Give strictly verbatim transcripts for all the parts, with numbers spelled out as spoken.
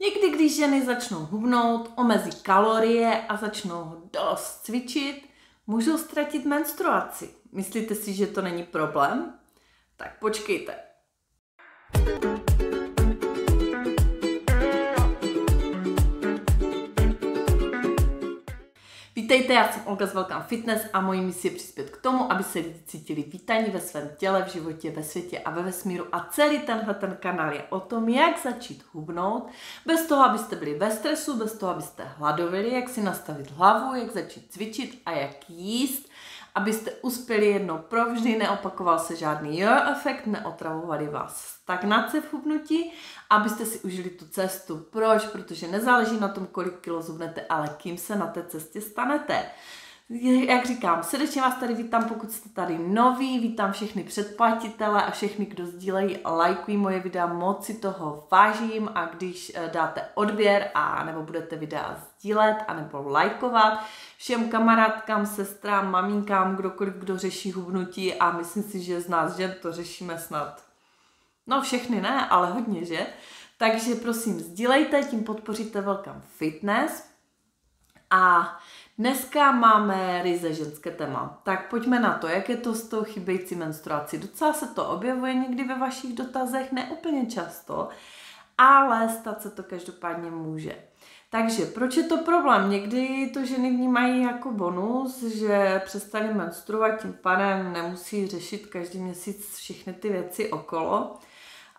Někdy, když ženy začnou hubnout, omezí kalorie a začnou dost cvičit, můžou ztratit menstruaci. Myslíte si, že to není problém? Tak počkejte. Vítejte, já jsem Olga z Welcome Fitness a mojí misi je přispět k tomu, aby se lidi cítili vítaní ve svém těle, v životě, ve světě a ve vesmíru. A celý tenhle ten kanál je o tom, jak začít hubnout, bez toho, abyste byli ve stresu, bez toho, abyste hladovili, jak si nastavit hlavu, jak začít cvičit a jak jíst, abyste uspěli jedno provždy, neopakoval se žádný yo efekt, neotravovali vás stagnace v hubnutí, abyste si užili tu cestu. Proč? Protože nezáleží na tom, kolik kilo zhubnete, ale kým se na té cestě stanete. Jak říkám, srdečně vás tady vítám, pokud jste tady noví, vítám všechny předplatitele a všechny, kdo sdílejí a lajkují moje videa, moc si toho vážím a když dáte odběr a nebo budete videa sdílet a nebo lajkovat, všem kamarádkám, sestrám, maminkám, kdokoliv, kdo řeší hubnutí a myslím si, že z nás žen to řešíme snad, no všechny ne, ale hodně, že? Takže prosím, sdílejte, tím podpoříte Welcome Fitness a dneska máme ryze ženské téma, tak pojďme na to, jak je to s tou chybějící menstruací. Docela se to objevuje někdy ve vašich dotazech, ne úplně často, ale stát se to každopádně může. Takže proč je to problém? Někdy to ženy vnímají jako bonus, že přestali menstruovat, tím pádem nemusí řešit každý měsíc všechny ty věci okolo.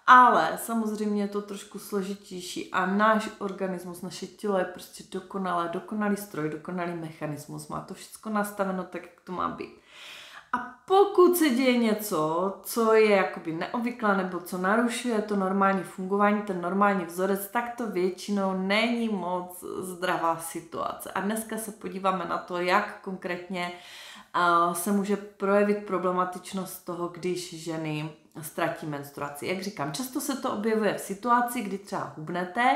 Ale samozřejmě je to trošku složitější a náš organismus, naše tělo je prostě dokonalé, dokonalý stroj, dokonalý mechanismus. Má to všechno nastaveno tak, jak to má být. A pokud se děje něco, co je jakoby neobvyklé nebo co narušuje to normální fungování, ten normální vzorec, tak to většinou není moc zdravá situace. A dneska se podíváme na to, jak konkrétně se může projevit problematičnost toho, když ženy ztratí menstruaci. Jak říkám, často se to objevuje v situaci, kdy třeba hubnete,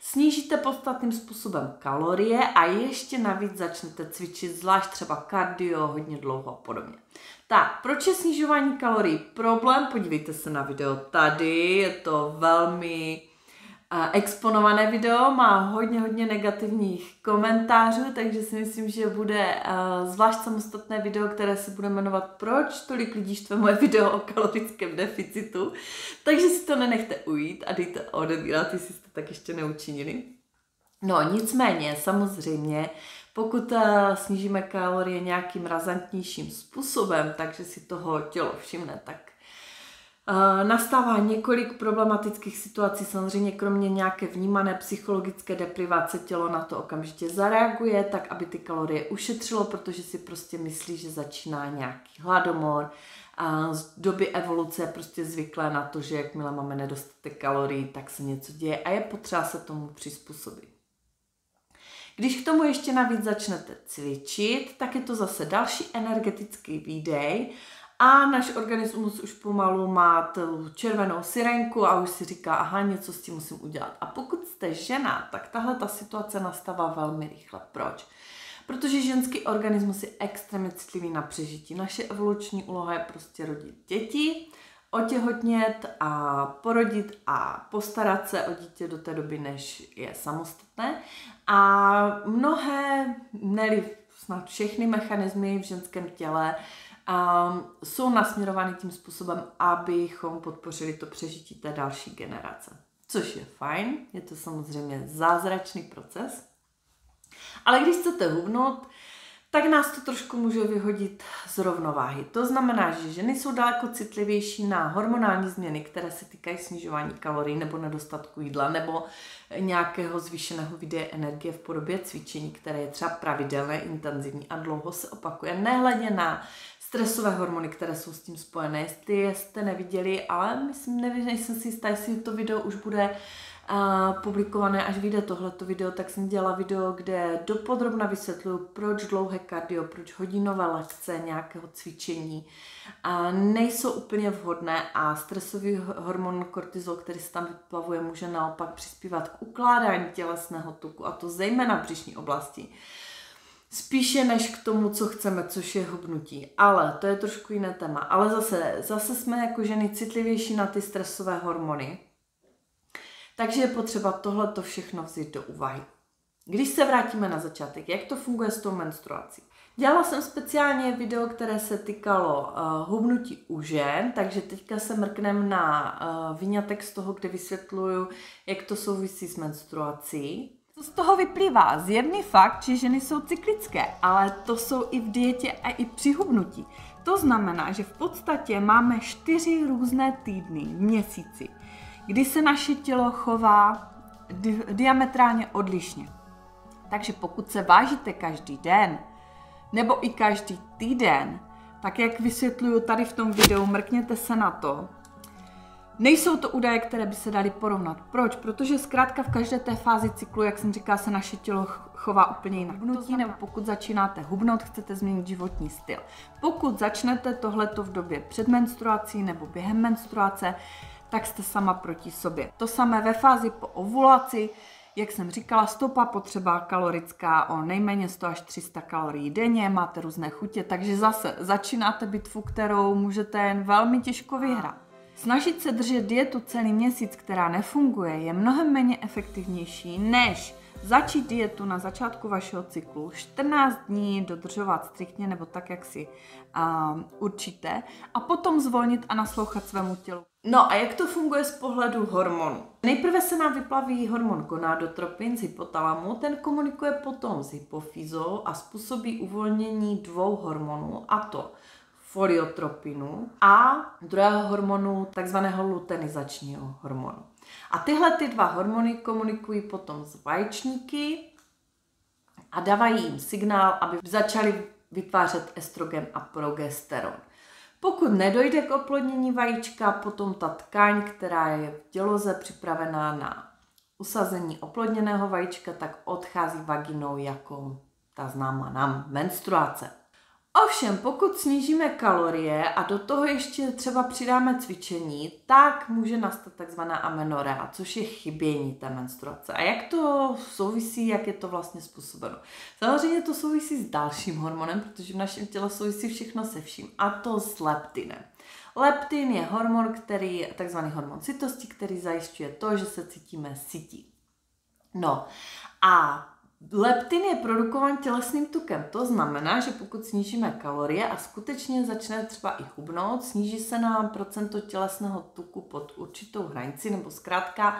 snížíte podstatným způsobem kalorie a ještě navíc začnete cvičit, zvlášť třeba kardio, hodně dlouho a podobně. Tak, proč je snižování kalorií problém? Podívejte se na video tady, je to velmi uh, exponované video, má hodně, hodně negativních komentářů, takže si myslím, že bude uh, zvlášť samostatné video, které se bude jmenovat Proč tolik lidí štve moje video o kalorickém deficitu, takže si to nenechte ujít a dejte odebírat, jestli jste tak ještě neučinili. No nicméně, samozřejmě, pokud snížíme kalorie nějakým razantnějším způsobem, takže si toho tělo všimne, tak nastává několik problematických situací. Samozřejmě kromě nějaké vnímané psychologické deprivace tělo na to okamžitě zareaguje, tak aby ty kalorie ušetřilo, protože si prostě myslí, že začíná nějaký hladomor. A z doby evoluce je prostě zvyklé na to, že jakmile máme nedostatek kalorií, tak se něco děje a je potřeba se tomu přizpůsobit. Když k tomu ještě navíc začnete cvičit, tak je to zase další energetický výdej a náš organismus už pomalu má tu červenou sirenku a už si říká, aha, něco s tím musím udělat. A pokud jste žena, tak tahle ta situace nastává velmi rychle. Proč? Protože ženský organismus je extrémně citlivý na přežití. Naše evoluční úloha je prostě rodit děti, otěhotnět a porodit a postarat se o dítě do té doby, než je samostatné. A mnohé, ne-li snad všechny mechanismy v ženském těle um, jsou nasměrovány tím způsobem, abychom podpořili to přežití té další generace. Což je fajn, je to samozřejmě zázračný proces. Ale když chcete hubnout, tak nás to trošku může vyhodit z rovnováhy. To znamená, že ženy jsou daleko citlivější na hormonální změny, které se týkají snižování kalorií nebo nedostatku jídla nebo nějakého zvýšeného výdeje energie v podobě cvičení, které je třeba pravidelné, intenzivní a dlouho se opakuje, nehledě na stresové hormony, které jsou s tím spojené. Jestli jste neviděli, ale myslím, nevím, nejsem si jistá, jestli to video už bude Uh, publikované, až vyjde tohleto video, tak jsem dělala video, kde dopodrobna vysvětluju, proč dlouhé kardio, proč hodinové lekce nějakého cvičení uh, nejsou úplně vhodné a stresový hormon kortizol, který se tam vyplavuje, může naopak přispívat k ukládání tělesného tuku, a to zejména v břišní oblasti. Spíše než k tomu, co chceme, což je hubnutí. Ale to je trošku jiné téma. Ale zase, zase jsme jako ženy citlivější na ty stresové hormony. Takže je potřeba tohleto všechno vzít do úvahy. Když se vrátíme na začátek, jak to funguje s tou menstruací? Dělala jsem speciálně video, které se týkalo uh, hubnutí u žen, takže teďka se mrknem na uh, vyňatek z toho, kde vysvětluju, jak to souvisí s menstruací. Co z toho vyplývá? Zjevný fakt, že ženy jsou cyklické, ale to jsou i v dietě a i při hubnutí. To znamená, že v podstatě máme čtyři různé týdny v měsíci, kdy se naše tělo chová di diametrálně odlišně. Takže pokud se vážíte každý den, nebo i každý týden, tak jak vysvětluju tady v tom videu, mrkněte se na to. Nejsou to údaje, které by se daly porovnat. Proč? Protože zkrátka v každé té fázi cyklu, jak jsem říkala, se naše tělo chová úplně jinak. Hubnutí, nebo pokud začínáte hubnout, chcete změnit životní styl. Pokud začnete tohleto v době před menstruací nebo během menstruace, tak jste sama proti sobě. To samé ve fázi po ovulaci. Jak jsem říkala, stopa potřeba kalorická o nejméně sto až tři sta kalorií denně, máte různé chutě, takže zase začínáte bitvu, kterou můžete jen velmi těžko vyhrát. Snažit se držet dietu celý měsíc, která nefunguje, je mnohem méně efektivnější, než začít dietu na začátku vašeho cyklu, čtrnáct dní dodržovat striktně nebo tak, jak si uh, určíte, a potom zvolnit a naslouchat svému tělu. No a jak to funguje z pohledu hormonů? Nejprve se nám vyplaví hormon gonadotropin z hypotalamu, ten komunikuje potom s hypofýzou a způsobí uvolnění dvou hormonů, a to foliotropinu a druhého hormonu, takzvaného luteinizačního hormonu. A tyhle ty dva hormony komunikují potom s vaječníky a dávají jim signál, aby začaly vytvářet estrogen a progesteron. Pokud nedojde k oplodnění vajíčka, potom ta tkáň, která je v děloze připravená na usazení oplodněného vajíčka, tak odchází vaginou jako ta známá nám menstruace. Ovšem, pokud snížíme kalorie a do toho ještě třeba přidáme cvičení, tak může nastat takzvaná amenorrhea, což je chybění té menstruace. A jak to souvisí, jak je to vlastně způsobeno? Samozřejmě to souvisí s dalším hormonem, protože v našem těle souvisí všechno se vším, a to s leptinem. Leptin je hormon, který je takzvaný hormon sytosti, který zajišťuje to, že se cítíme sytí. No a leptin je produkován tělesným tukem, to znamená, že pokud snížíme kalorie a skutečně začne třeba i hubnout, sníží se nám procento tělesného tuku pod určitou hranici, nebo zkrátka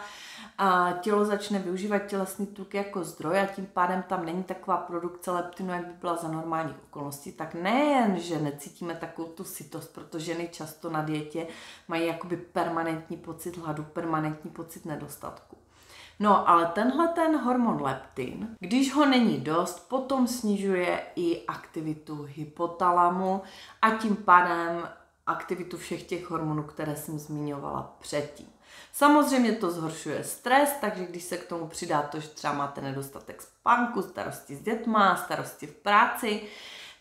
tělo začne využívat tělesný tuk jako zdroj a tím pádem tam není taková produkce leptinu, jak by byla za normálních okolností, tak nejen, že necítíme takovou tu sytost, protože ženy často na dietě mají jakoby permanentní pocit hladu, permanentní pocit nedostatku. No, ale tenhle ten hormon leptin, když ho není dost, potom snižuje i aktivitu hypotalamu a tím pádem aktivitu všech těch hormonů, které jsem zmiňovala předtím. Samozřejmě to zhoršuje stres, takže když se k tomu přidá to, že třeba máte nedostatek spánku, starosti s dětma, starosti v práci,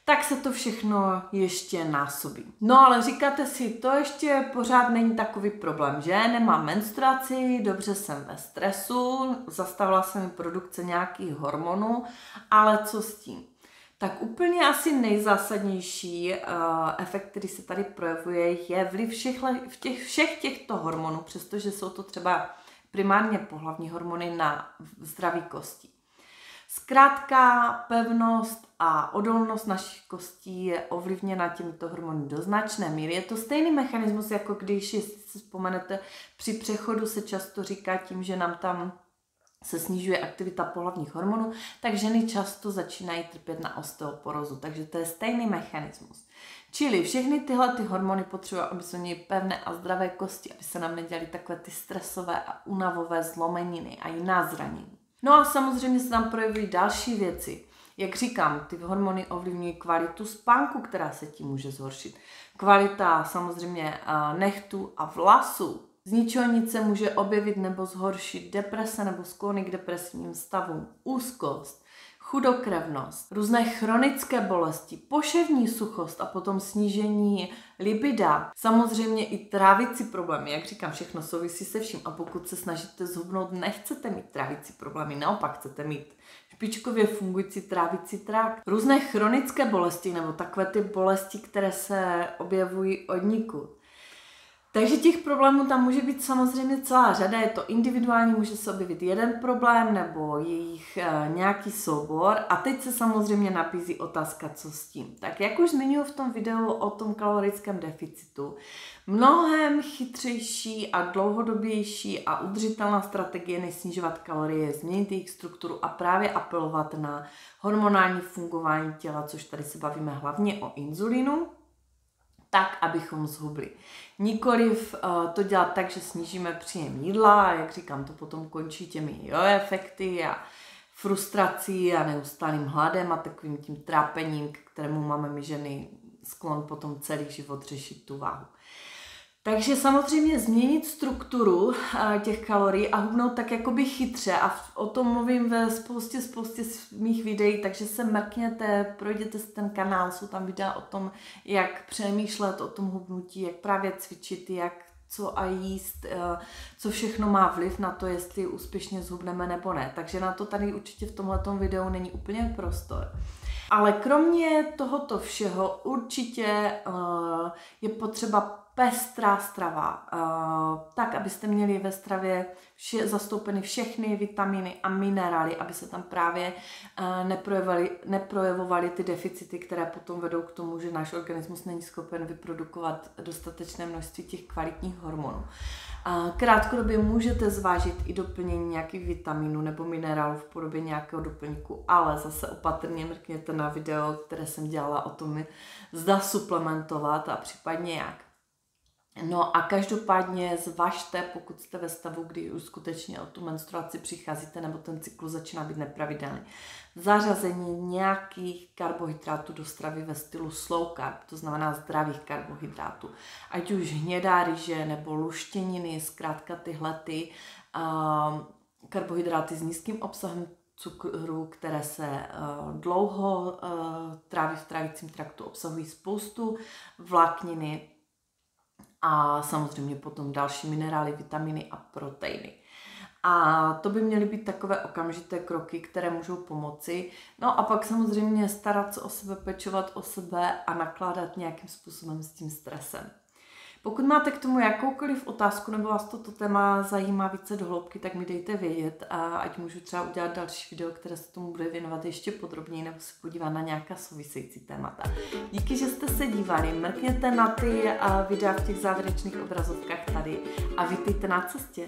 tak se to všechno ještě násobí. No ale říkáte si, to ještě pořád není takový problém, že? Nemám menstruaci, dobře jsem ve stresu, zastavila se mi produkce nějakých hormonů, ale co s tím? Tak úplně asi nejzásadnější uh, efekt, který se tady projevuje, je vliv všech, těch, všech těchto hormonů, přestože jsou to třeba primárně pohlavní hormony, na zdraví kostí. Zkrátka pevnost a odolnost našich kostí je ovlivněna těmito hormony do značné míry. Je to stejný mechanismus, jako když, jestli si vzpomenete, při přechodu se často říká tím, že nám tam se snižuje aktivita pohlavních hormonů, tak ženy často začínají trpět na osteoporózu. Takže to je stejný mechanismus. Čili všechny tyhle ty hormony potřebují, aby jsme měli pevné a zdravé kosti, aby se nám nedělaly takové ty stresové a únavové zlomeniny a jiná zranění. No a samozřejmě se tam projevují další věci. Jak říkám, ty hormony ovlivňují kvalitu spánku, která se tím může zhoršit. Kvalita samozřejmě nechtů a vlasů. Z ničeho nic se může objevit nebo zhoršit deprese nebo sklony k depresivním stavům, úzkost, chudokrevnost, různé chronické bolesti, poševní suchost a potom snížení libida. Samozřejmě i trávicí problémy, jak říkám, všechno souvisí se vším, a pokud se snažíte zhubnout, nechcete mít trávicí problémy, naopak chcete mít špičkově fungující trávicí trakt. Různé chronické bolesti nebo takové ty bolesti, které se objevují od nikud. Takže těch problémů tam může být samozřejmě celá řada, je to individuální, může se objevit jeden problém nebo jejich e, nějaký soubor a teď se samozřejmě nabízí otázka, co s tím. Tak jak už zmiňuji v tom videu o tom kalorickém deficitu, mnohem chytřejší a dlouhodobější a udržitelná strategie než snižovat kalorie, změnit jejich strukturu a právě apelovat na hormonální fungování těla, což tady se bavíme hlavně o inzulinu, tak, abychom zhubli. Nikoliv uh, to dělat tak, že snížíme příjem jídla, a jak říkám, to potom končí těmi jo, efekty a frustrací a neustálým hladem a takovým tím trápením, k kterému máme my ženy sklon potom celý život řešit tu váhu. Takže samozřejmě změnit strukturu uh, těch kalorií a hubnout tak jakoby chytře a v, o tom mluvím ve spoustě, spoustě mých videí, takže se mrkněte, projděte si ten kanál, jsou tam videa o tom, jak přemýšlet o tom hubnutí, jak právě cvičit, jak co a jíst, uh, co všechno má vliv na to, jestli úspěšně zhubneme nebo ne. Takže na to tady určitě v tomhletom videu není úplně prostor. Ale kromě tohoto všeho určitě uh, je potřeba pestrá strava, tak, abyste měli ve stravě vše, zastoupeny všechny vitaminy a minerály, aby se tam právě neprojevovaly ty deficity, které potom vedou k tomu, že náš organismus není schopen vyprodukovat dostatečné množství těch kvalitních hormonů. Krátkodobě můžete zvážit i doplnění nějakých vitaminů nebo minerálů v podobě nějakého doplňku, ale zase opatrně mrkněte na video, které jsem dělala o tom, zda suplementovat a případně jak. No a každopádně zvažte, pokud jste ve stavu, kdy už skutečně o tu menstruaci přicházíte nebo ten cyklus začíná být nepravidelný, zařazení nějakých karbohydrátů do stravy ve stylu slow carb, to znamená zdravých karbohydrátů. Ať už hnědá ryže nebo luštěniny, zkrátka tyhle ty uh, karbohydráty s nízkým obsahem cukru, které se uh, dlouho uh, tráví v trávicím traktu, obsahují spoustu vlákniny, a samozřejmě potom další minerály, vitaminy a proteiny. A to by měly být takové okamžité kroky, které můžou pomoci. No a pak samozřejmě starat se o sebe, pečovat o sebe a nakládat nějakým způsobem s tím stresem. Pokud máte k tomu jakoukoliv otázku nebo vás toto téma zajímá více do hloubky, tak mi dejte vědět, a ať můžu třeba udělat další video, které se tomu bude věnovat ještě podrobněji nebo se podívá na nějaká související témata. Díky, že jste se dívali, mrkněte na ty videa v těch závěrečných obrazovkách tady a vítejte na cestě.